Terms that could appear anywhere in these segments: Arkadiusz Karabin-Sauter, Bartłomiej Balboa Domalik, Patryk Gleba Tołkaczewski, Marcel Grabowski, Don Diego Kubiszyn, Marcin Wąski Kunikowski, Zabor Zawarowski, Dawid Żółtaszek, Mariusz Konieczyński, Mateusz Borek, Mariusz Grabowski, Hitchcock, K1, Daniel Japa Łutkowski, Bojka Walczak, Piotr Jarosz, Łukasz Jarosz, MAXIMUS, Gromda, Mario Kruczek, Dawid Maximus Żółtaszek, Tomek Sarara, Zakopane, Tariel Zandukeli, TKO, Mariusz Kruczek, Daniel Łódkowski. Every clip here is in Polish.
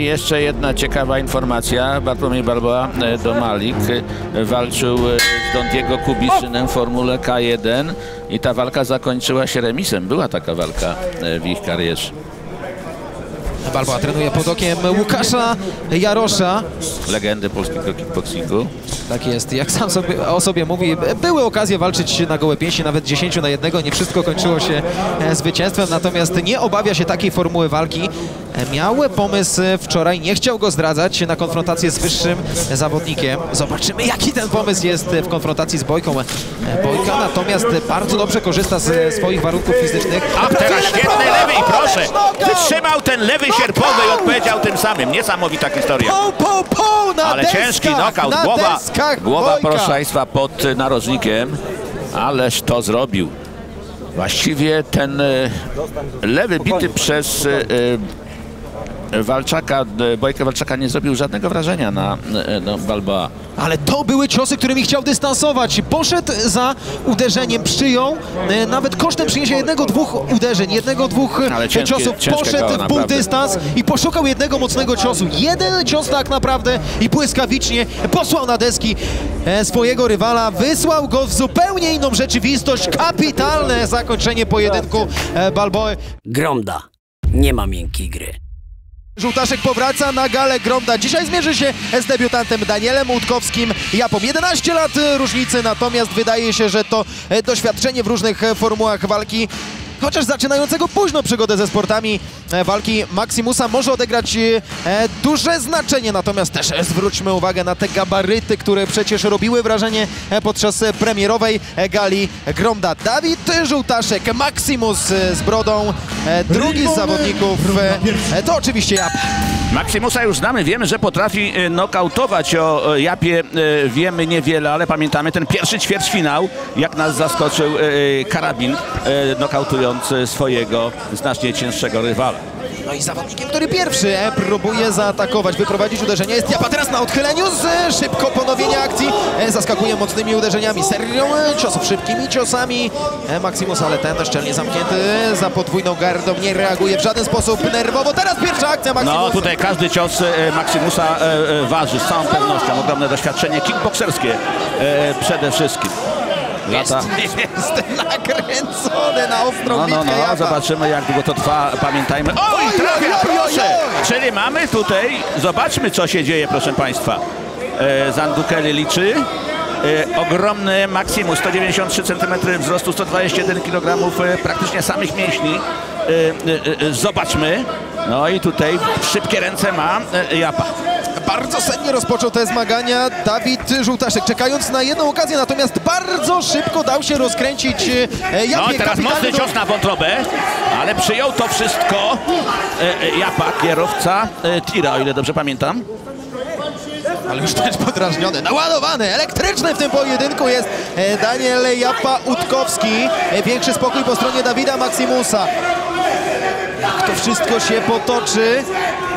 I jeszcze jedna ciekawa informacja. Bartłomiej Balboa Domalik walczył z Don Diego Kubiszynem w formule K1 i ta walka zakończyła się remisem. Była taka walka w ich karierze. Balboa trenuje pod okiem Łukasza Jarosza. Legendy polskiego kickboxingu. Tak jest, jak sam sobie, o sobie mówi, były okazje walczyć na gołe pięści, nawet 10 na 1. Nie wszystko kończyło się zwycięstwem, natomiast nie obawia się takiej formuły walki. Miał pomysł wczoraj, nie chciał go zdradzać na konfrontację z wyższym zawodnikiem. Zobaczymy, jaki ten pomysł jest w konfrontacji z Bojką. Bojka natomiast bardzo dobrze korzysta ze swoich warunków fizycznych. A teraz świetny lewy i proszę, wytrzymał ten lewy sierpowy i odpowiedział tym samym. Niesamowita historia. Ale ciężki nokaut, głowa proszę Państwa pod narożnikiem, ależ to zrobił. Właściwie ten lewy bity przez Bojkę Walczaka nie zrobił żadnego wrażenia na Balboa. Ale to były ciosy, którymi chciał dystansować. Poszedł za uderzeniem, przyjął, nawet kosztem przyjęcia jednego, dwóch ciosów. Poszedł w pół dystans i poszukał jednego mocnego ciosu. Jeden cios tak naprawdę i błyskawicznie posłał na deski swojego rywala. Wysłał go w zupełnie inną rzeczywistość. Kapitalne zakończenie pojedynku Balboy. Gromda. Nie ma miękkiej gry. Żółtaszek powraca na galę Gromda. Dzisiaj zmierzy się z debiutantem Danielem Łódkowskim. Japom 11 lat różnicy, natomiast wydaje się, że to doświadczenie w różnych formułach walki, chociaż zaczynającego późno przygodę ze sportami walki Maximusa, może odegrać duże znaczenie. Natomiast też zwróćmy uwagę na te gabaryty, które przecież robiły wrażenie podczas premierowej gali Gromda. Dawid Żółtaszek, Maximus z brodą, drugi z zawodników, to oczywiście Japa. Maximusa już znamy, wiemy, że potrafi nokautować. O Japie wiemy niewiele, ale pamiętamy ten pierwszy ćwierćfinał, jak nas zaskoczył Karabin, nokautując swojego znacznie cięższego rywala. No i zawodnikiem, który pierwszy próbuje zaatakować, wyprowadzić uderzenia, jest Japa. Teraz na odchyleniu, szybko ponowienie akcji, zaskakuje mocnymi uderzeniami, serią ciosów, szybkimi ciosami Maximus, ale ten szczelnie zamknięty za podwójną gardą, nie reaguje w żaden sposób nerwowo. Teraz pierwsza akcja Maximusa. No tutaj każdy cios Maximusa waży z całą pewnością, ogromne doświadczenie kickbokserskie przede wszystkim. Lata. Jest nakręcony na ostrą bitkę. Zobaczymy, jak długo to trwa, pamiętajmy. Oj, trafia, proszę! Czyli mamy tutaj, zobaczmy, co się dzieje, proszę Państwa. Zandukeli liczy. Ogromny Maximus, 193 cm wzrostu, 121 kg praktycznie samych mięśni. Zobaczmy. No i tutaj szybkie ręce ma Japa. Bardzo sennie rozpoczął te zmagania Dawid Żółtaszek, czekając na jedną okazję, natomiast bardzo szybko dał się rozkręcić Japie. No teraz mocny cios na wątrobę, ale przyjął to wszystko Japa, kierowca tira, o ile dobrze pamiętam. Ale już też podrażniony, naładowany, elektryczny w tym pojedynku jest Daniel Japa Łutkowski. Większy spokój po stronie Dawida Maximusa. Jak to wszystko się potoczy?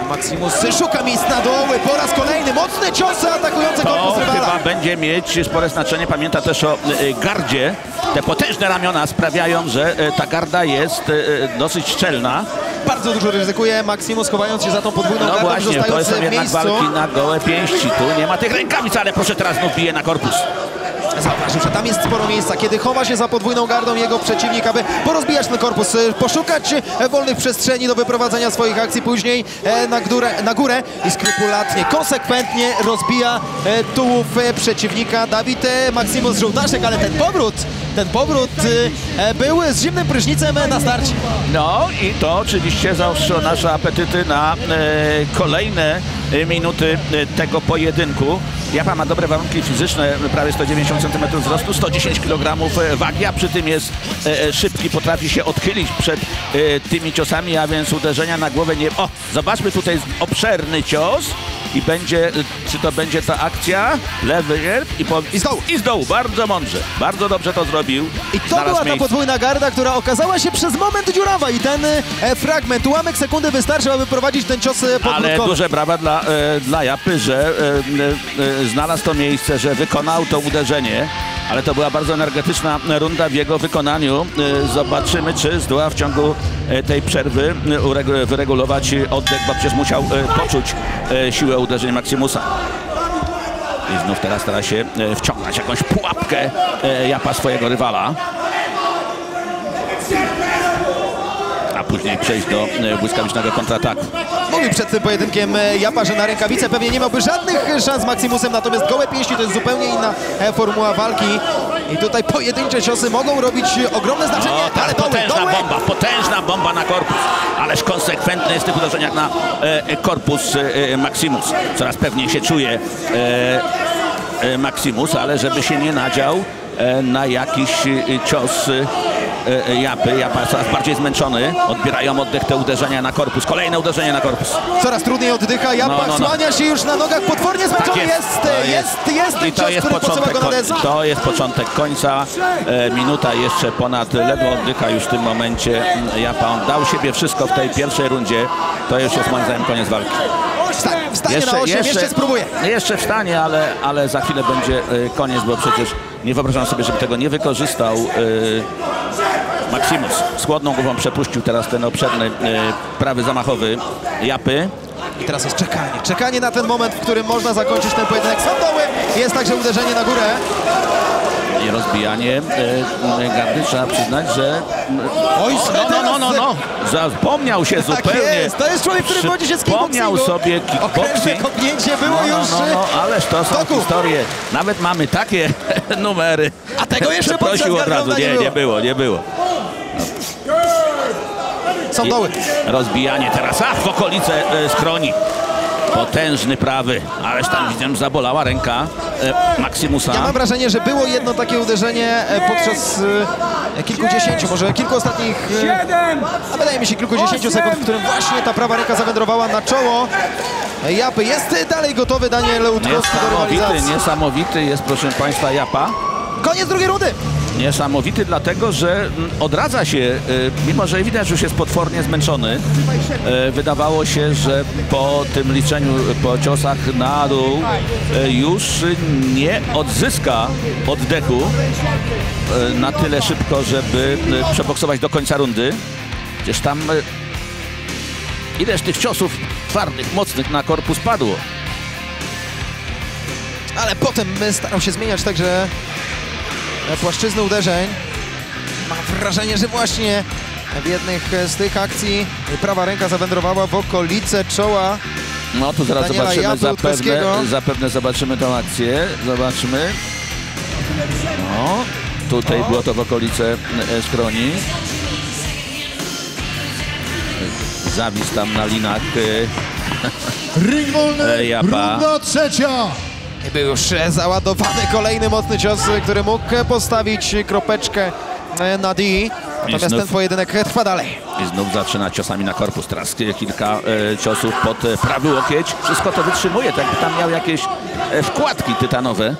Maximus szuka miejsc na doły, po raz kolejny mocne ciosy atakujące korpus rywala. Chyba będzie mieć spore znaczenie, pamięta też o gardzie. Te potężne ramiona sprawiają, że ta garda jest dosyć szczelna. Bardzo dużo ryzykuje Maximus, chowając się za tą podwójną gardą. No właśnie, to są jednak walki na gołe pięści. Tu nie ma tych rękawic, ale proszę, teraz znów bije na korpus. Zauważył, że tam jest sporo miejsca, kiedy chowa się za podwójną gardą jego przeciwnik, aby porozbijać ten korpus, poszukać wolnych przestrzeni do wyprowadzenia swoich akcji, później na górę i skrupulatnie, konsekwentnie rozbija tułów przeciwnika. Dawid Maximus Żółtaszek, ale ten powrót był z zimnym prysznicem na starcie. No i to oczywiście zaostrzyło nasze apetyty na kolejne minuty tego pojedynku. Japa ma dobre warunki fizyczne, prawie 190 cm wzrostu, 110 kg wagi, a przy tym jest szybki, potrafi się odchylić przed tymi ciosami, a więc uderzenia na głowę nie... O, zobaczmy, tutaj jest obszerny cios i będzie, czy to będzie ta akcja, lewy sierp i z dołu, bardzo mądrze, bardzo dobrze to zrobił. I to była ta podwójna garda, która okazała się przez moment dziurawa i ten fragment, ułamek sekundy wystarczył, aby prowadzić ten cios podwórkowy. Ale duże brawa dla Japy, że znalazł to miejsce, że wykonał to uderzenie, ale to była bardzo energetyczna runda w jego wykonaniu. Zobaczymy, czy zdoła w ciągu tej przerwy wyregulować oddech, bo przecież musiał poczuć siłę uderzeń Maximusa. I znów teraz stara się wciągnąć jakąś pułapkę Japa swojego rywala. A później przejść do błyskawicznego kontrataku. Mówił przed tym pojedynkiem Japa, że na rękawice pewnie nie miałby żadnych szans z Maximusem, natomiast gołe pięści to jest zupełnie inna formuła walki. I tutaj pojedyncze ciosy mogą robić ogromne znaczenie, no, tak, ale potężna bomba na korpus. Ależ konsekwentny jest w tych uderzeniach na korpus Maximus. Coraz pewniej się czuje Maximus, ale żeby się nie nadział na jakiś cios Japy. Japa coraz bardziej zmęczony. Odbierają oddech te uderzenia na korpus. Kolejne uderzenie na korpus. Coraz trudniej oddycha. Japa słania się już na nogach. Potwornie zmęczony jest. I to jest początek końca. To jest początek końca. Minuta jeszcze ponad. Ledwo oddycha już w tym momencie Japa. On dał siebie wszystko w tej pierwszej rundzie. To już jest moim zdaniem koniec walki. Wstanie na 8, jeszcze spróbuję. Jeszcze wstanie, ale za chwilę będzie koniec, bo przecież nie wyobrażam sobie, żeby tego nie wykorzystał Maximus. Z chłodną głową przepuścił teraz ten obszerny prawy zamachowy Japy. I teraz jest czekanie. Czekanie na ten moment, w którym można zakończyć ten pojedynek. Jest także uderzenie na górę. I rozbijanie gardy, trzeba przyznać, że... Oj, zapomniał się zupełnie. Jest. To jest człowiek, który wodzi się z kickboxingu. Zapomniał sobie kickboxing. Okrężne kopnięcie było już ależ to są historie. Nawet mamy takie numery. A tego jeszcze prosił od razu. Nie było. No. Są doły. Rozbijanie teraz, w okolice skroni. Potężny prawy, ależ tam widzę, zabolała ręka Maximusa. Ja mam wrażenie, że było jedno takie uderzenie podczas kilkudziesięciu, może kilku ostatnich, a wydaje mi się kilkudziesięciu sekund, w którym właśnie ta prawa ręka zawędrowała na czoło Japy. Jest dalej gotowy Daniel Łódkowski do rywalizacji. Niesamowity jest, proszę Państwa, Japa. Koniec drugiej rundy. Niesamowity dlatego, że odradza się, mimo że widać, że już jest potwornie zmęczony. Wydawało się, że po tym liczeniu, po ciosach na dół już nie odzyska oddechu na tyle szybko, żeby przeboksować do końca rundy. Przecież tam ileż tych ciosów twardych, mocnych na korpus padło. Ale potem starał się zmieniać także płaszczyzny uderzeń. Mam wrażenie, że właśnie w jednych z tych akcji prawa ręka zawędrowała w okolice czoła. No tu zaraz Daniela zobaczymy, zapewne zobaczymy tą akcję. Zobaczmy. No, tutaj było to w okolice skroni. Zawis tam na linach. Ring wolny, runda trzecia. Był już załadowany kolejny mocny cios, który mógł postawić kropeczkę na D. Natomiast ten pojedynek trwa dalej. I znów zaczyna ciosami na korpus. Teraz kilka ciosów pod prawy łokieć. Wszystko to wytrzymuje, tak by tam miał jakieś wkładki tytanowe.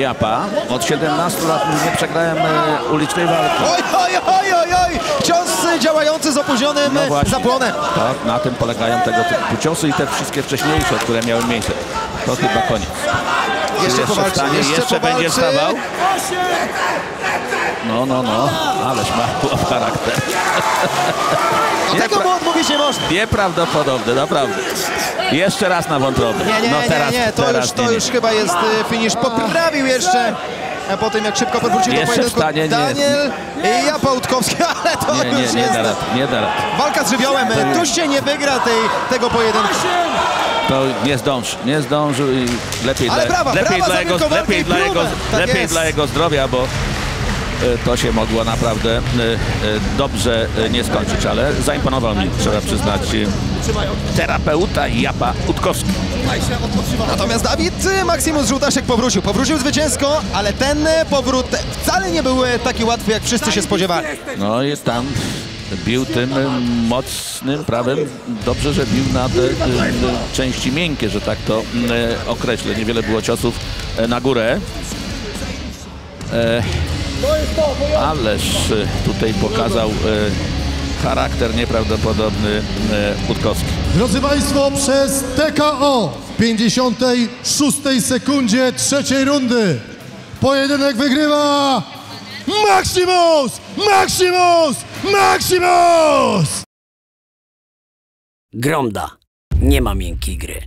Japa. Od 17 lat nie przegrałem ulicznej walki. Oj! Cios działający z opóźnionym zapłonem. Tak, na tym polegają tego typu ciosy i te wszystkie wcześniejsze, które miały miejsce. To chyba koniec. Jeszcze będzie wstawał. No. Ależ ma charakter. Tego mu odmówić nie można. Nieprawdopodobne, naprawdę. Jeszcze raz na wątrobę. Nie. To już chyba jest finisz. Poprawił jeszcze po tym, jak szybko powrócił do pojedynku Daniel Japa Łutkowski, ale to już jest... Nie da rad. Walka z żywiołem. Tu się nie wygra tego pojedynku. To nie zdążył i lepiej dla jego zdrowia, bo to się mogło naprawdę dobrze nie skończyć, ale zaimponował mi, trzeba przyznać, terapeuta Japa Łutkowski. Natomiast Dawid Maximus Żółtaszek powrócił zwycięsko, ale ten powrót wcale nie był taki łatwy, jak wszyscy się spodziewali. No jest tam, bił tym mocnym prawem, dobrze, że bił na te części miękkie, że tak to określę, niewiele było ciosów na górę. Ależ tutaj pokazał charakter nieprawdopodobny Łutkowski. Drodzy Państwo, przez TKO w 56 sekundzie trzeciej rundy pojedynek wygrywa Maximus! MAXIMUS! Gromda. Nie ma miękkiej gry.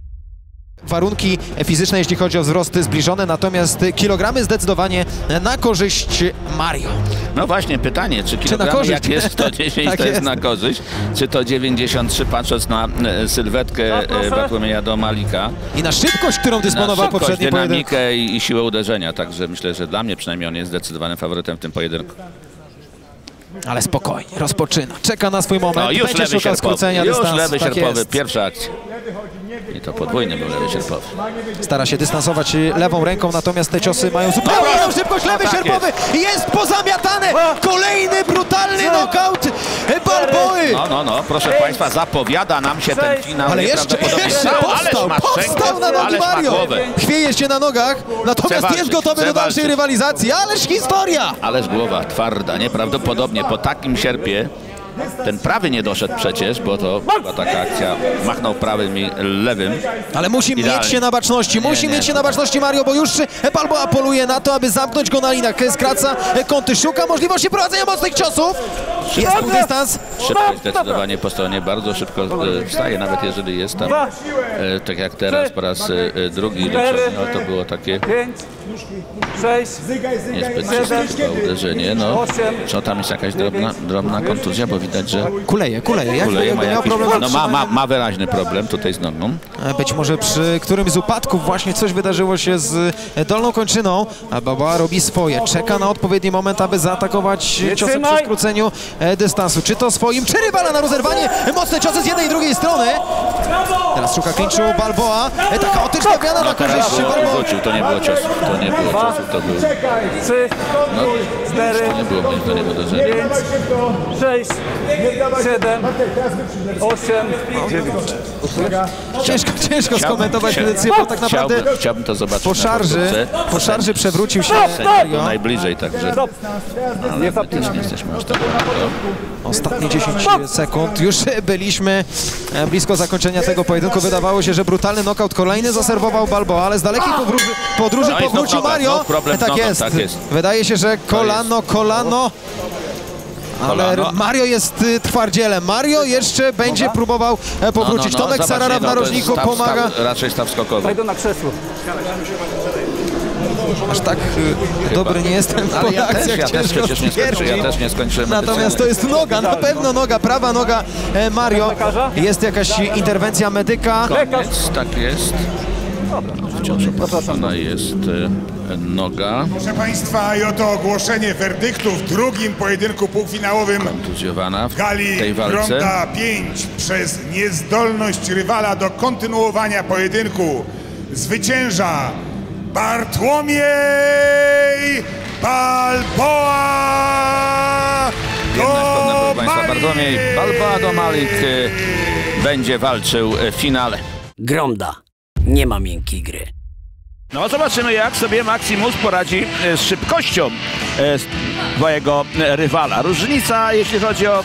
Warunki fizyczne, jeśli chodzi o wzrosty, zbliżone, natomiast kilogramy zdecydowanie na korzyść Mario. No właśnie, pytanie, czy kilogramy, czy jak jest 110, tak to jest na korzyść, czy to 93, patrząc na sylwetkę Bartłomieja Domalika. I na szybkość, którą dysponował poprzednio, dynamikę i siłę uderzenia, także myślę, że dla mnie przynajmniej on jest zdecydowanym faworytem w tym pojedynku. Ale spokojnie, rozpoczyna, czeka na swój moment, no, już będzie szukał skrócenia dystansu. Już lewy sierpowy, pierwsza akcja. I to podwójny był lewy sierpowy. Stara się dystansować lewą ręką, natomiast te ciosy mają zupełnie inną szybkość. Lewy sierpowy jest pozamiatany. Kolejny brutalny knockout Balboy. No, proszę Państwa, zapowiada nam się ten finał. Ale jeszcze powstał na nogi Mario. Chwieje się na nogach, natomiast jest gotowy do dalszej rywalizacji. Ależ historia! Ależ głowa twarda, nieprawdopodobnie po takim sierpie. Ten prawy nie doszedł przecież, bo to była taka akcja, machnął prawym i lewym. Ale musi idealnie mieć się na baczności, Mario, bo już Balboa poluje na to, aby zamknąć go na linach. Skraca kąty, szuka możliwości prowadzenia mocnych ciosów. Jest dystans. Szybkość zdecydowanie po stronie, bardzo szybko wstaje, nawet jeżeli jest tam, tak jak teraz, po raz drugi, no to było takie niezbyt szybkie uderzenie. No, co tam jest jakaś drobna kontuzja, bo widać, że kuleje. Ma wyraźny problem tutaj z nogą. Być może przy którymś z upadków właśnie coś wydarzyło się z dolną kończyną. Balboa robi swoje, czeka na odpowiedni moment, aby zaatakować ciosem przy skróceniu dystansu. Czy to swoim, czy rywala na rozerwanie. Mocne ciosy z jednej i drugiej strony. Teraz szuka klinczu Balboa. Ta chaotyczna piana na korzyść Balboa. To nie było ciosu, to był... No, to nie było moim zdaniem uderzenie. 5, 6, 7, 8, 9. Ciężko skomentować decyzję, bo tak naprawdę chciałbym to zobaczyć. Po szarży przewrócił się Mario. Najbliżej, także. Ale my też nie jesteśmy aż tak. Ostatnie 10 sekund. Już byliśmy blisko zakończenia tego pojedynku. Wydawało się, że brutalny knockout kolejny zaserwował Balboa, ale z dalekiej podróży powrócił Mario. Tak jest. Wydaje się, że kolano. Ale Mario jest twardzielem. Mario jeszcze będzie próbował powrócić. Tomek Sarara w narożniku pomaga. Raczej staw skokowy. Idę na krzesło. Aż tak dobry nie jestem po akcjach. Ja też nie skończyłem. Natomiast to jest noga, na pewno noga, prawa noga Mario. Jest jakaś interwencja medyka. Koniec, tak jest. Wciąż opatrzona jest noga. Proszę Państwa, i oto ogłoszenie werdyktu w drugim pojedynku półfinałowym w gali Gromda 5 przez niezdolność rywala do kontynuowania pojedynku zwycięża Bartłomiej Balboa Domalik. Bartłomiej Balboa Domalik będzie walczył w finale. Gromda. Nie ma miękkiej gry. No zobaczymy, jak sobie MAXIMUS poradzi z szybkością swojego rywala. Różnica, jeśli chodzi o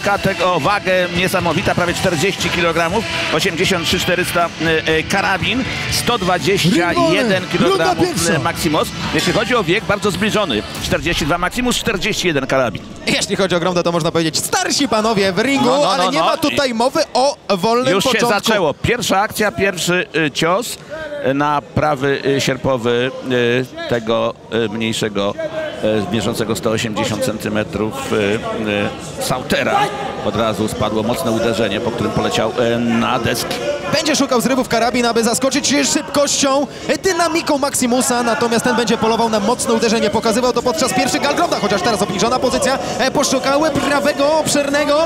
wagę, niesamowita, prawie 40 kg, 83-400 Karabin, 121 kg MAXIMUS. Jeśli chodzi o wiek, bardzo zbliżony, 42 MAXIMUS, 41 Karabin. Jeśli chodzi o Gromdę, to można powiedzieć starsi panowie w ringu, ale nie ma tutaj mowy o wolnym początku. Już się zaczęło. Pierwsza akcja, pierwszy cios na prawy sierpowy tego mniejszego, mierzącego 180 cm Sautera. Od razu spadło mocne uderzenie, po którym poleciał na deski. Będzie szukał zrywów Karabin, aby zaskoczyć szybkością, dynamiką MAXIMUSa, natomiast ten będzie polował na mocne uderzenie. Pokazywał to podczas pierwszych gal Gromda, chociaż teraz obniżona pozycja. Poszukały prawego, obszernego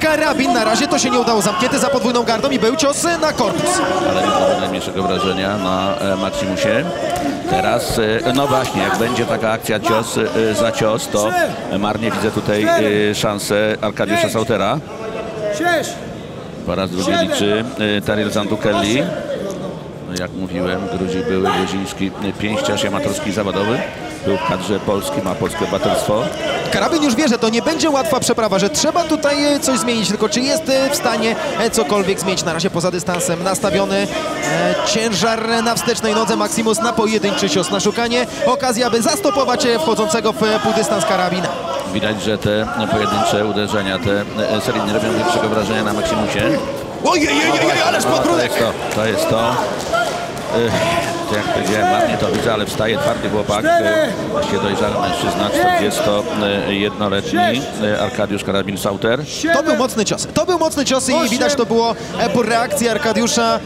Karabin. Na razie to się nie udało. Zamknięty za podwójną gardą i był cios na korpus. Ale nie ma najmniejszego wrażenia na MAXIMUSie. Teraz, no właśnie, jak będzie taka akcja cios za cios, to marnie widzę tutaj szansę Arkadiusza Sautera. Po raz drugi liczy Tariel Zandukeli. Jak mówiłem, gruziński pięściarz amatorski zawodowy. Był w kadrze Polski, ma polskie obywatelstwo. Karabin już wie, że to nie będzie łatwa przeprawa, że trzeba tutaj coś zmienić, tylko czy jest w stanie cokolwiek zmienić. Na razie poza dystansem nastawiony ciężar na wstecznej nodze MAXIMUS na pojedynczy cios, na szukanie okazji, aby zastopować wchodzącego w półdystans Karabina. Widać, że te pojedyncze uderzenia, te serii nie robią większego wrażenia na Maximusie. Ojej, ależ podródek! To jest to. To jak powiedziałem, ładnie to widzę, ale wstaje twardy chłopak. Właściwie dojrzały mężczyzna, 41-letni Arkadiusz Karabin-Sauter. To był mocny cios i widać to było po reakcji Arkadiusza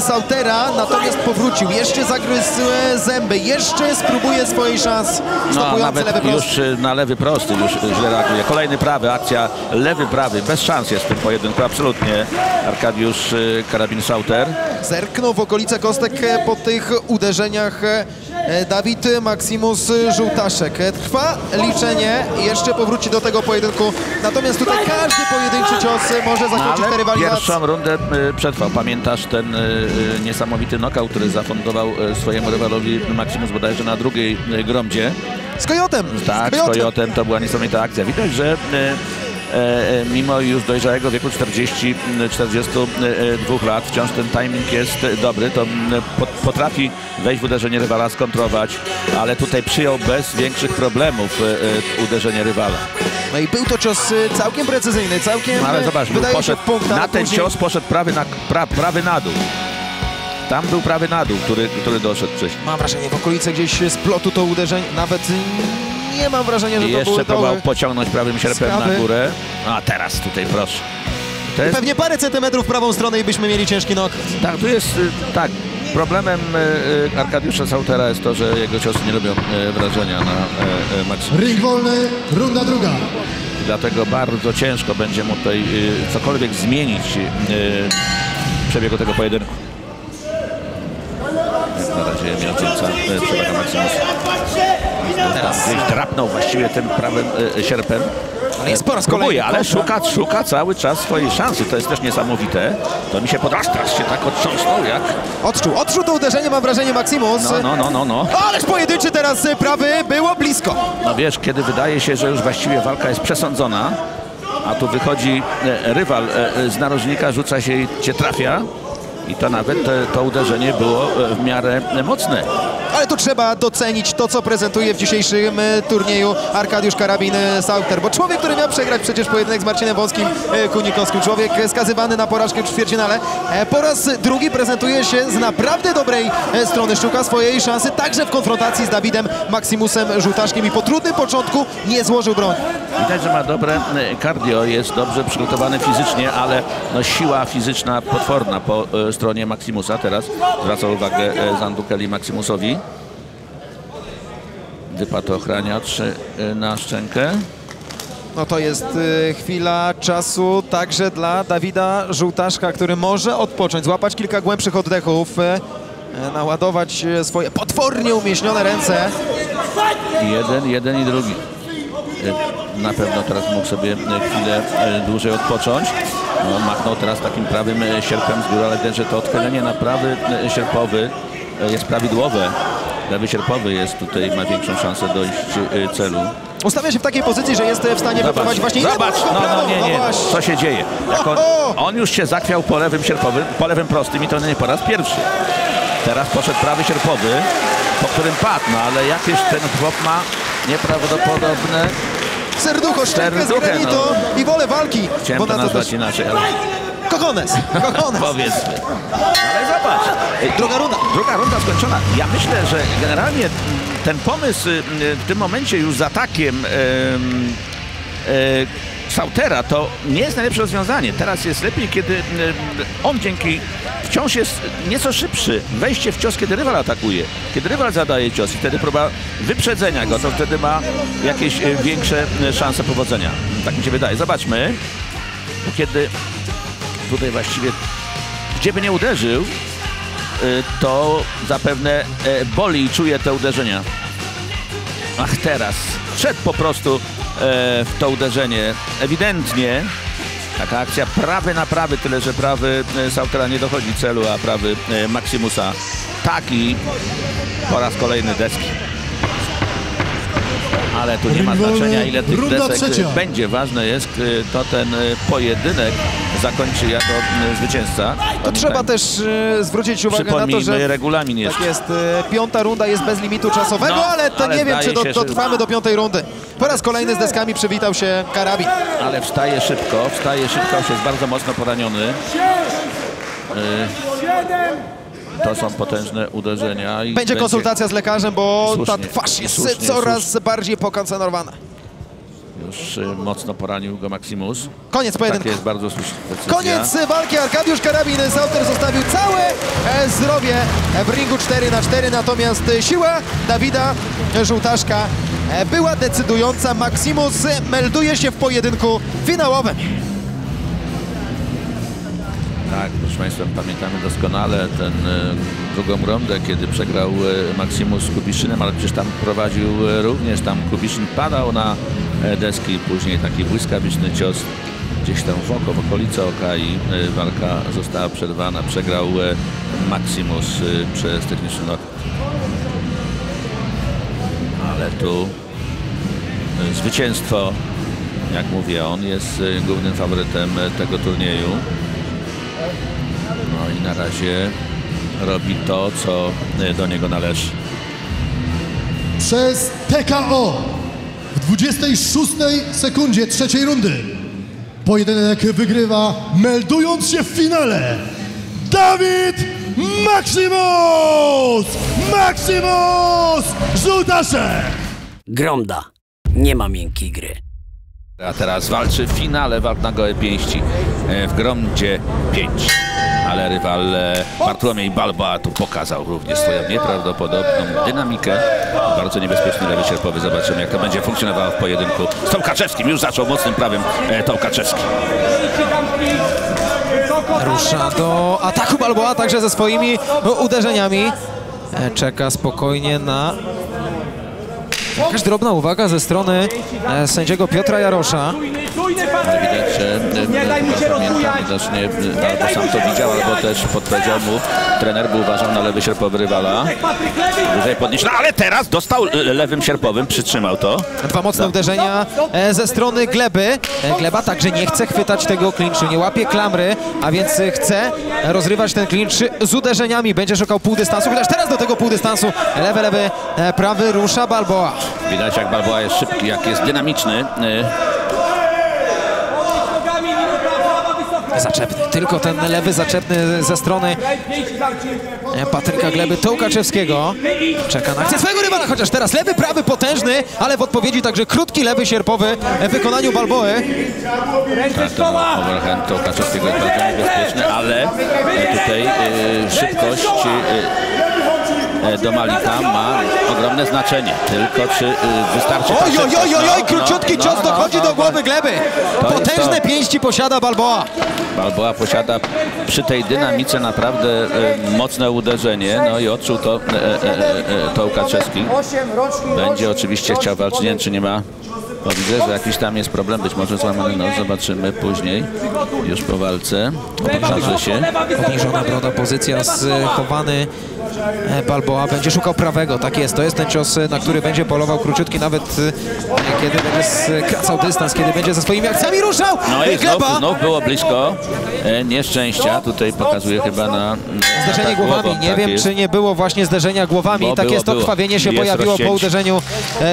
Sautera, natomiast powrócił, jeszcze zagryzł zęby, jeszcze spróbuje swojej szans. No, nawet lewy prosty. Już na lewy prosty już źle reaguje. Kolejny prawy, akcja lewy prawy, bez szans jest w tym pojedynku, absolutnie Arkadiusz Karabin-Sauter. Zerknął w okolice kostek po tych uderzeniach Dawid Maximus Żółtaszek. Trwa liczenie, jeszcze powróci do tego pojedynku, natomiast tutaj każdy pojedynczy cios może zakończyć tę rywalizację. Pierwszą rundę przetrwał, pamiętasz ten niesamowity knockout, który zafundował swojemu rywalowi Maximus bodajże na drugiej Gromdzie. Z Kojotem! Tak, z Kojotem, to była niesamowita akcja. Widać, że mimo już dojrzałego wieku 42 lat, wciąż ten timing jest dobry, to potrafi wejść w uderzenie rywala, skontrować, ale tutaj przyjął bez większych problemów uderzenie rywala. No i był to cios całkiem precyzyjny, całkiem, no ale zobacz, na ten cios poszedł prawy na dół. Tam był prawy na dół, który doszedł wcześniej. Mam wrażenie, w okolice gdzieś splotu to uderzenie, nawet... Nie mam wrażenia, że to jeszcze próbował pociągnąć prawym sierpem na górę. A teraz tutaj proszę. Jest... Pewnie parę centymetrów w prawą stronę i byśmy mieli ciężki knockout. Tak, tu jest tak. Problemem Arkadiusza Sautera jest to, że jego ciosy nie robią wrażenia na Maximusie. Ring wolny, runda druga. Dlatego bardzo ciężko będzie mu tutaj cokolwiek zmienić w przebiegu tego pojedynku. Na razie miał przewaga Maximusa. Teraz gdzieś drapnął właściwie tym prawym sierpem. Ale jest po raz kolejny. Ale szuka cały czas swojej szansy. To jest też niesamowite. To mi się podoba. Teraz się tak odtrząsnął jak... Odczuł to uderzenie, mam wrażenie, Maximus. No. Ależ pojedynczy teraz prawy, było blisko. No wiesz, kiedy wydaje się, że już właściwie walka jest przesądzona, a tu wychodzi rywal z narożnika, rzuca się i cię trafia. I to nawet to uderzenie było w miarę mocne. Ale tu trzeba docenić to, co prezentuje w dzisiejszym turnieju Arkadiusz Karabin-Sauter. Bo człowiek, który miał przegrać przecież pojedynek z Marcinem Wąskim Kunikowskim, człowiek skazywany na porażkę w ćwierćfinale, po raz drugi prezentuje się z naprawdę dobrej strony. Szuka swojej szansy także w konfrontacji z Dawidem Maximusem Żółtaszkiem i po trudnym początku nie złożył broni. Widać, że ma dobre cardio, jest dobrze przygotowany fizycznie, ale no siła fizyczna potworna po stronie Maximusa. Teraz zwraca uwagę Zandukeli Maximusowi. Wypadł ochraniacz na szczękę. No to jest chwila czasu także dla Dawida Żółtaszka, który może odpocząć, złapać kilka głębszych oddechów, naładować swoje potwornie umieśnione ręce. Jeden i drugi. Na pewno teraz mógł sobie chwilę dłużej odpocząć. No, machnął teraz takim prawym sierpem z góry, ale widać, że to odchylenie na prawy sierpowy jest prawidłowe. Prawy sierpowy jest tutaj, ma większą szansę dojść celu. Ustawia się w takiej pozycji, że jest w stanie wyprowadzić właśnie... Zobacz, co się dzieje. Jak on już się zachwiał po lewym sierpowym, po lewym prostym i to nie po raz pierwszy. Teraz poszedł prawy sierpowy, po którym padł, no ale jakieś ten chłop ma nieprawdopodobne... Serducho, szczękę z granitu, no. I wolę walki. Chciałem bo to nazwać inaczej, ale... Kochones. Powiedzmy. Ale zobacz. Druga runda skończona. Ja myślę, że generalnie ten pomysł w tym momencie już z atakiem Sautera to nie jest najlepsze rozwiązanie. Teraz jest lepiej, kiedy on dzięki wciąż jest nieco szybszy. Wejście w cios, kiedy rywal atakuje. Kiedy rywal zadaje cios i wtedy próba wyprzedzenia go, to wtedy ma jakieś większe szanse powodzenia. Tak mi się wydaje. Zobaczmy, kiedy tutaj właściwie, gdzie by nie uderzył, to zapewne boli i czuje te uderzenia. Ach, teraz. Wszedł po prostu w to uderzenie. Ewidentnie taka akcja prawy na prawy, tyle że prawy Sautera nie dochodzi celu, a prawy Maximusa taki po raz kolejny deski. Ale tu nie ma znaczenia, ile tych desek będzie. Ważne jest to ten pojedynek zakończy jako zwycięzca. To trzeba też zwrócić uwagę na to, że regulamin jest. Tak jest, piąta runda jest bez limitu czasowego, no, ale to ale nie wiem, czy dotrwamy do piątej rundy. Po raz kolejny z deskami przywitał się Karabin. Ale wstaje szybko, już jest bardzo mocno poraniony. To są potężne uderzenia. I będzie konsultacja z lekarzem, bo słusznie, ta twarz jest słusznie, coraz bardziej pokoncentrowana. Już mocno poranił go MAXIMUS. Koniec pojedynku. Tak jest, bardzo słuszna decyzja. Koniec walki. Arkadiusz Karabin-Sauter zostawił całe zdrowie w ringu 4×4, natomiast siła Dawida Żółtaszka była decydująca. MAXIMUS melduje się w pojedynku finałowym. Tak, proszę Państwa, pamiętamy doskonale ten drugą rundę, kiedy przegrał MAXIMUS z Kubiszynem, ale przecież tam prowadził również, tam Kubiszyn padał na deski, później taki błyskawiczny cios gdzieś tam w oko, w okolice oka i walka została przerwana. Przegrał MAXIMUS przez techniczny knockout. Ale tu zwycięstwo, jak mówię, on jest głównym faworytem tego turnieju. No i na razie robi to, co do niego należy. Przez TKO w 26 sekundzie trzeciej rundy pojedynek wygrywa, meldując się w finale, Dawid MAXIMUS! MAXIMUS Żółtaszek! Gromda. Nie ma miękkiej gry. A teraz walczy w finale walk na gołe pięści w Gromdzie 5. Ale rywal Bartłomiej Balboa tu pokazał również swoją nieprawdopodobną dynamikę. Bardzo niebezpieczny lewy sierpowy. Zobaczymy, jak to będzie funkcjonowało w pojedynku z Tołkaczewskim. Już zaczął mocnym prawym Tołkaczewski. Rusza do ataku Balboa także ze swoimi uderzeniami. Czeka spokojnie na... Jakaś drobna uwaga ze strony sędziego Piotra Jarosza. Ale widać, że widocznie albo sam to widział, albo też podpowiedział mu trener, by uważał na lewy sierpowy rywala. Dłużej podnieśli, ale teraz dostał lewym sierpowym, przytrzymał to. Dwa mocne uderzenia ze strony Gleby. Gleba także nie chce chwytać tego klinczu, nie łapie klamry, a więc chce rozrywać ten klincz z uderzeniami. Będzie szukał półdystansu, chociaż teraz do tego półdystansu lewy, prawy rusza Balboa. Widać, jak Balboa jest szybki, jak jest dynamiczny. Zaczepny, tylko ten lewy zaczepny ze strony Patryka Gleby Tołkaczewskiego. Czeka na akcję swojego rywala, chociaż teraz lewy, prawy potężny, ale w odpowiedzi także krótki lewy sierpowy w wykonaniu Balboy. Tak, to overhand Tołkaczewskiego jest bardzo niebezpieczny, ale tutaj szybkość Domalika ma ogromne znaczenie. Tylko czy wystarczy... Oj, króciutki cios dochodzi do głowy Gleby. Potężne pięści posiada Balboa. Balboa posiada przy tej dynamice naprawdę mocne uderzenie. No i odczuł to Tołkaczewski. Będzie oczywiście chciał walczyć. Nie wiem, czy nie ma... Bo widzę, że jakiś tam jest problem, być może złamany nos, zobaczymy później, już po walce, obniża się. Obniżona broda, pozycja, schowany Balboa, będzie szukał prawego, tak jest, to jest ten cios, na który będzie polował króciutki, nawet kiedy będzie skracał dystans, kiedy będzie ze swoimi akcjami ruszał. No i znów było blisko nieszczęścia, tutaj pokazuje chyba na... Zderzenie głowami, nie wiem, czy nie było właśnie zderzenia głowami, tak jest, to krwawienie się pojawiło po uderzeniu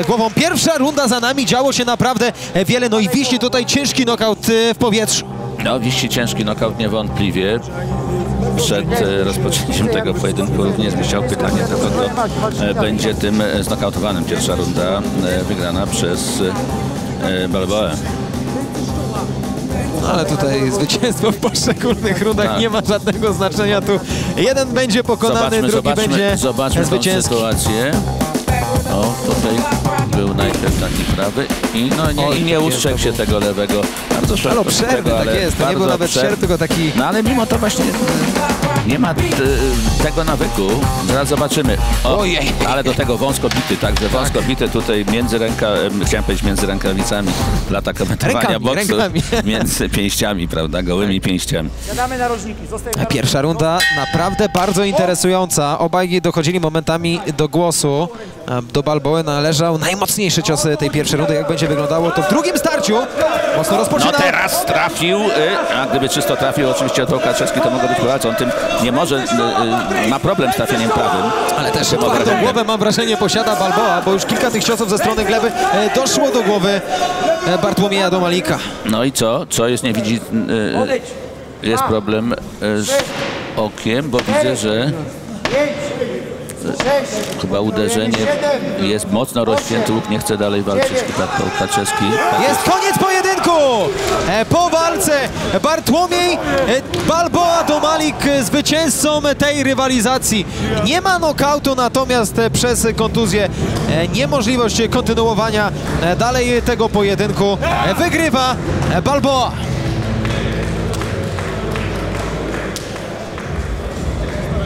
głową. Pierwsza runda za nami, działo się naprawdę wiele, no i wisi tutaj ciężki nokaut w powietrzu. No wisi ciężki nokaut niewątpliwie. Przed rozpoczęciem tego pojedynku również wisiał pytanie, kto będzie tym znokautowanym. Pierwsza runda wygrana przez Balboę. No ale tutaj zwycięstwo w poszczególnych rundach tak. Nie ma żadnego znaczenia. Tu jeden będzie pokonany, drugi będzie zwycięski. Sytuację. O, tutaj był najpierw taki prawy i, no, nie ustrzegł się tego lewego. Bardzo szeroko. Ale obszerny, tak jest. To nie był nawet szerp, tylko taki... No ale mimo to właśnie... Nie ma tego nawyku. Zaraz zobaczymy. Ojej, ale do tego wąsko bity, także wąsko bity tutaj między rękawicami, chciałem powiedzieć między rękawicami, lata komentowania boksu, między pięściami, prawda, gołymi pięściami. Pierwsza runda naprawdę bardzo interesująca. Obaj dochodzili momentami do głosu. Do Balboły należał najmocniejszy cios tej pierwszej rundy. Jak będzie wyglądało to w drugim starciu. Mocno rozpoczyna. No teraz trafił, a gdyby czysto trafił oczywiście Tołkaczewski, to mogę być prowadzić. On tym nie może, ma problem z trafieniem prawym. Ale też twardą głowę, mam wrażenie, posiada Balboa, bo już kilka tych ciosów ze strony Gleby doszło do głowy Bartłomieja Domalika. No i co? Co jest, nie widzi, jest problem z okiem, bo widzę, że chyba uderzenie jest mocno rozcięty, łuk nie chce dalej walczyć. Tołkaczewski. Jest koniec pojedynku! Po walce Bartłomiej Balboa Domalik zwycięzcą tej rywalizacji. Nie ma nokautu, natomiast przez kontuzję niemożliwość kontynuowania dalej tego pojedynku wygrywa Balboa.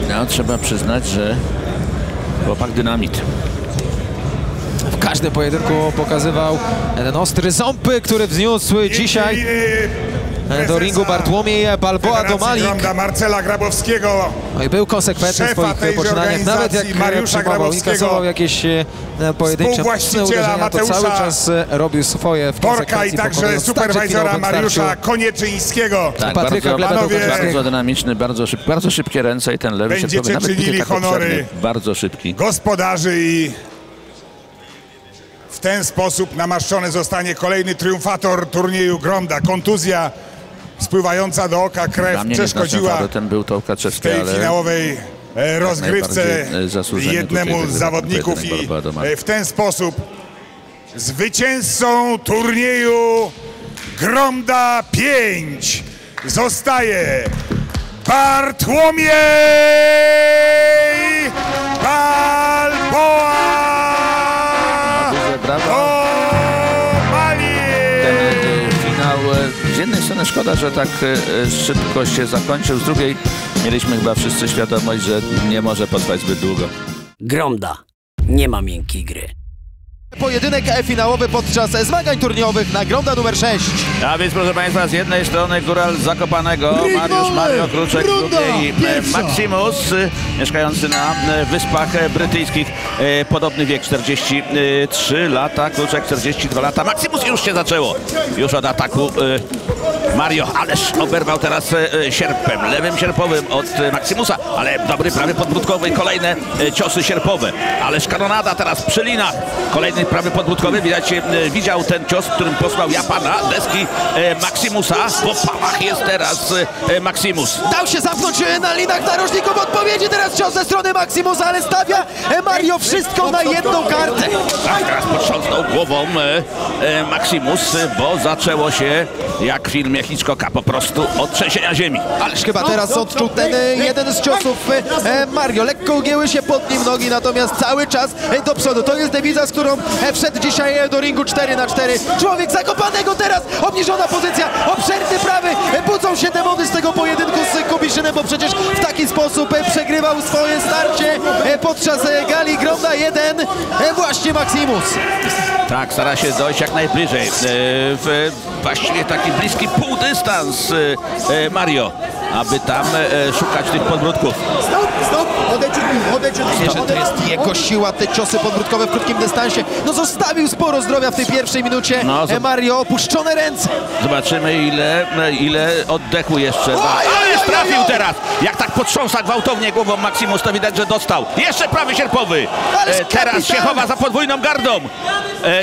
No, trzeba przyznać, że chłopak dynamit. W każdym pojedynku pokazywał ten ostry ząb, który wzniósł dzisiaj do ringu Bartłomiej Balboa Domalik. Marcela Grabowskiego. No i był konsekwentny w swoich poczynaniach. Nawet jak Mariusza Grabowskiego inkasował jakieś pojedyncze uderzenia, Mateusza, to cały czas robił swoje w konsekwencji. I także superwizora Mariusza Konieczyńskiego. Tak, Patryka Gleba Tołkaczewskiego. Bardzo dynamiczny, bardzo szybkie ręce i ten lewy się powie, nawet bity tak obszerny, bardzo szybki. Gospodarzy i w ten sposób namaszczony zostanie kolejny triumfator turnieju Gromda. Kontuzja spływająca do oka krew przeszkodziła w tej finałowej rozgrywce jednemu z zawodników i w ten sposób zwycięzcą turnieju Gromda 5 zostaje Bartłomiej Balboa Domalik! Ten finał, z jednej strony szkoda, że tak szybko się zakończył, z drugiej mieliśmy chyba wszyscy świadomość, że nie może potrwać zbyt długo. Gromda. Nie ma miękkiej gry. Pojedynek finałowy podczas zmagań turniejowych na Gromda numer 6. A więc proszę Państwa, z jednej strony góral Zakopanego, Mario Kruczek, z drugiej MAXIMUS, mieszkający na Wyspach Brytyjskich, podobny wiek, 43 lata, Kruczek 42 lata, MAXIMUS już się zaczęło, już od ataku Mario, ależ oberwał teraz sierpem, lewym sierpowym od MAXIMUSa, ale dobry prawy podbródkowy, kolejne ciosy sierpowe, ależ kanonada teraz przy linach, kolejny prawy podbródkowy, widać, widział ten cios, którym posłał Japa na deski MAXIMUSa, po pałach jest teraz MAXIMUS. Dał się zamknąć na linach narożników, odpowiedzi teraz cios ze strony MAXIMUSa, ale stawia Mario wszystko na jedną kartę. Tak, teraz potrząsnął głową MAXIMUS, bo zaczęło się jak w filmie Hitchcocka, po prostu od trzęsienia ziemi. Ależ chyba teraz odczuł ten jeden z ciosów Mario. Lekko ugięły się pod nim nogi, natomiast cały czas do przodu. To jest dewiza, z którą wszedł dzisiaj do ringu 4×4. Człowiek Zakopanego teraz, obniżona pozycja, obszerny prawy. Budzą się demony z tego pojedynku z Kubiszynem, bo przecież w taki sposób przegrywał swoje starcie podczas gali Gromda 1 właśnie MAXIMUS. Tak, stara się dojść jak najbliżej. Właściwie taki bliski półdystans Mario, aby tam szukać tych podbródków. Stop, odejdź. To jest jego siła, te ciosy podbródkowe w krótkim dystansie. No zostawił sporo zdrowia w tej pierwszej minucie. No, Mario, opuszczone ręce. Zobaczymy ile oddechu jeszcze. Ależ trafił teraz. Jak tak potrząsa gwałtownie głową MAXIMUS, to widać, że dostał. Jeszcze prawy sierpowy. Teraz się chowa za podwójną gardą.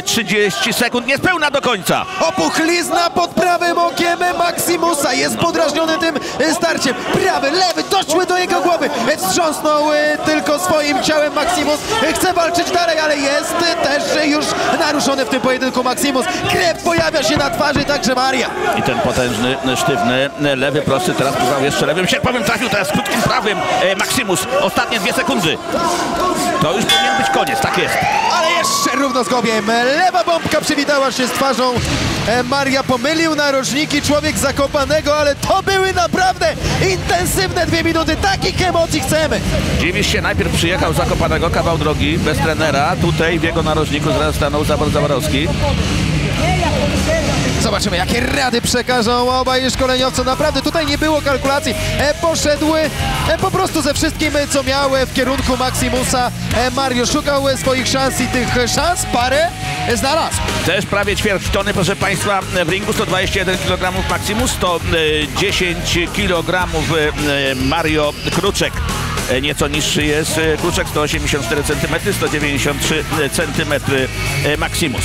30 sekund niespełna do końca. Opuchlizna pod prawym okiem MAXIMUSa. Jest podrażniony tym starciem. Prawy, lewy doszły do jego głowy. Wstrząsnął tylko swoim ciałem MAXIMUS. Chce walczyć dalej, ale jest też już naruszony w tym pojedynku MAXIMUS. Krew pojawia się na twarzy także Maria. I ten potężny, sztywny, lewy prosty teraz próbował jeszcze lewym sierpowym. Trafił teraz krótkim prawym MAXIMUS. Ostatnie 2 sekundy. To już powinien być koniec, tak jest. Ale jeszcze równo z głowiem. Lewa bombka przywitała się z twarzą Maria pomylił narożniki, człowiek Zakopanego, ale to były naprawdę intensywne 2 minuty, takich emocji chcemy. Dziwisz się, najpierw przyjechał Zakopanego, kawał drogi, bez trenera, tutaj w jego narożniku zaraz stanął Zabor Zawarowski. Zobaczymy, jakie rady przekażą obaj szkoleniowcy. Naprawdę tutaj nie było kalkulacji. Poszedły po prostu ze wszystkim, co miały w kierunku Maximusa. Mariusz szukał swoich szans i tych szans parę znalazł. Też prawie ćwierć tony, proszę Państwa, w ringu 121 kg Maximus, 110 kg Mario Kruczek. Nieco niższy jest Kruczek, 184 cm, 193 cm Maximus.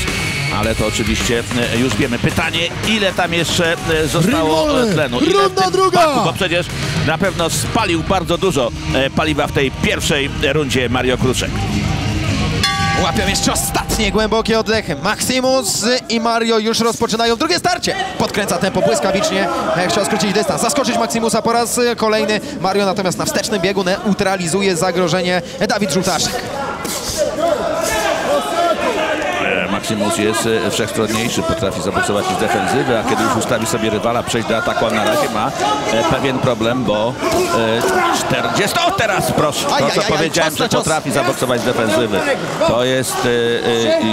Ale to oczywiście już wiemy. Pytanie, ile tam jeszcze zostało tlenu? Ile Runda druga! Parku, bo przecież na pewno spalił bardzo dużo paliwa w tej pierwszej rundzie Mario Kruczek. Łapią jeszcze ostatnie głębokie oddechy. Maximus i Mario już rozpoczynają drugie starcie. Podkręca tempo błyskawicznie. Chciał skrócić dystans, zaskoczyć Maximusa po raz kolejny. Mario natomiast na wstecznym biegu neutralizuje zagrożenie. Dawid Żółtaszek. Maximus jest wszechstronniejszy, potrafi zablokować z defensywy, a kiedy już ustawi sobie rywala, przejść do ataku, a na razie ma pewien problem, bo 40... O, teraz proszę! To, co powiedziałem, że potrafi zablokować z defensywy. To jest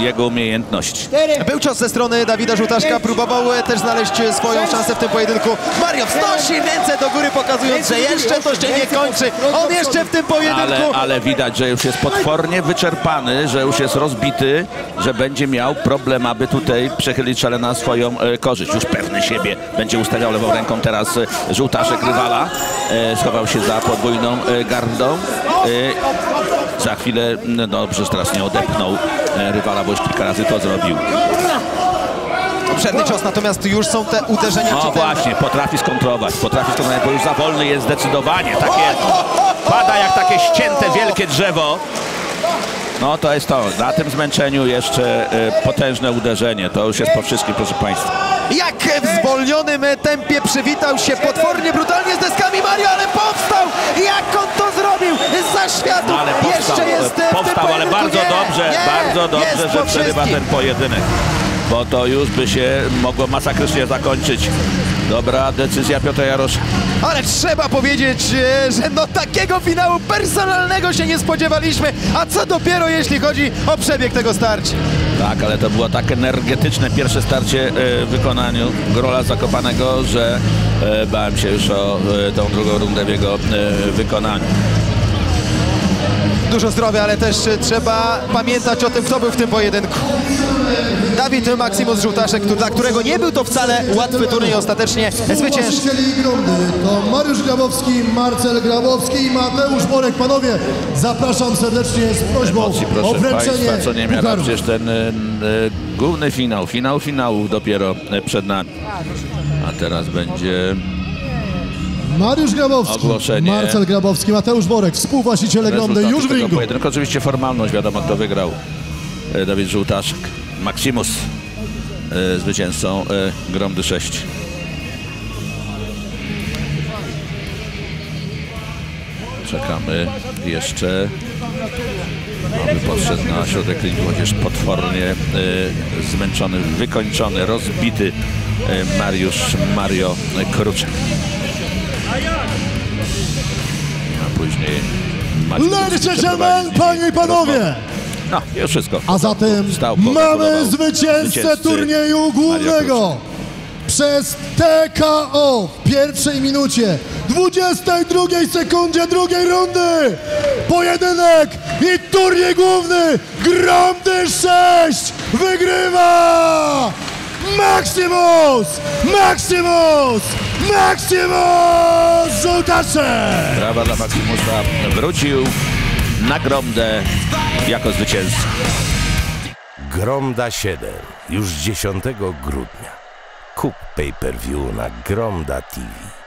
jego umiejętność. Był cios ze strony Dawida Żółtaszka, próbował też znaleźć swoją szansę w tym pojedynku. Mario wznosi ręce do góry, pokazując, że jeszcze to się nie kończy. On jeszcze w tym pojedynku... Ale widać, że już jest potwornie wyczerpany, że już jest rozbity, że będzie miał problem, aby tutaj przechylić szale na swoją korzyść. Już pewny siebie będzie ustawiał lewą ręką teraz Żółtaszek rywala. Schował się za podwójną gardą. Za chwilę, no przecież teraz nie odepchnął rywala, bo już kilka razy to zrobił. Obszerny cios, natomiast już są te uderzenia czytelne. No właśnie, potrafi skontrować, bo już za wolny jest zdecydowanie. Pada jak takie ścięte wielkie drzewo. No to jest to. Na tym zmęczeniu jeszcze potężne uderzenie. To już jest po wszystkim, proszę Państwa. Jak w zwolnionym tempie przywitał się potwornie, brutalnie z deskami Mario, ale powstał! Jak on to zrobił? Za światów! No, ale powstał, jeszcze jest powstał, ale bardzo dobrze, że przerywa ten pojedynek. Bo to już by się mogło masakrycznie zakończyć. Dobra decyzja Piotra Jarosza. Ale trzeba powiedzieć, że no takiego finału personalnego się nie spodziewaliśmy, a co dopiero jeśli chodzi o przebieg tego starcia. Tak, ale to było tak energetyczne pierwsze starcie w wykonaniu Grola Zakopanego, że bałem się już o tą drugą rundę w jego wykonaniu. Dużo zdrowia, ale też trzeba pamiętać o tym, kto był w tym pojedynku. Dawid Maximus Żółtaszek, dla którego nie był to wcale łatwy turniej, ostatecznie zwyciężył. Gromdy to Mariusz Grabowski, Marcel Grabowski i Mateusz Borek. Panowie, zapraszam serdecznie z prośbą o wręczenie Państwa, co nie miara, przecież ten główny finał, finał finałów dopiero przed nami. A teraz będzie... Mariusz Grabowski, ogłoszenie. Marcel Grabowski, Mateusz Borek, współwłaściciele Gromdy już w ringu. Pojedynku, oczywiście formalność, wiadomo kto wygrał. Dawid Żółtaszek, Maximus, zwycięzcą Gromdy 6. Czekamy jeszcze, aby podszedł na środek ringu, chociaż potwornie zmęczony, wykończony, rozbity Mario Kruczek. A później Ladies and gentlemen, panie i panowie! No, już wszystko. A zatem mamy zwycięzcę turnieju głównego przez TKO w pierwszej minucie, 22 sekundzie drugiej rundy. Pojedynek i turniej główny Gromdy 6 wygrywa Maximus Żółtaszek! Brawa dla Maximusa, wrócił na Gromdę jako zwycięzca. Gromda 7 już 10 grudnia. Kup pay-per-view na Gromda TV.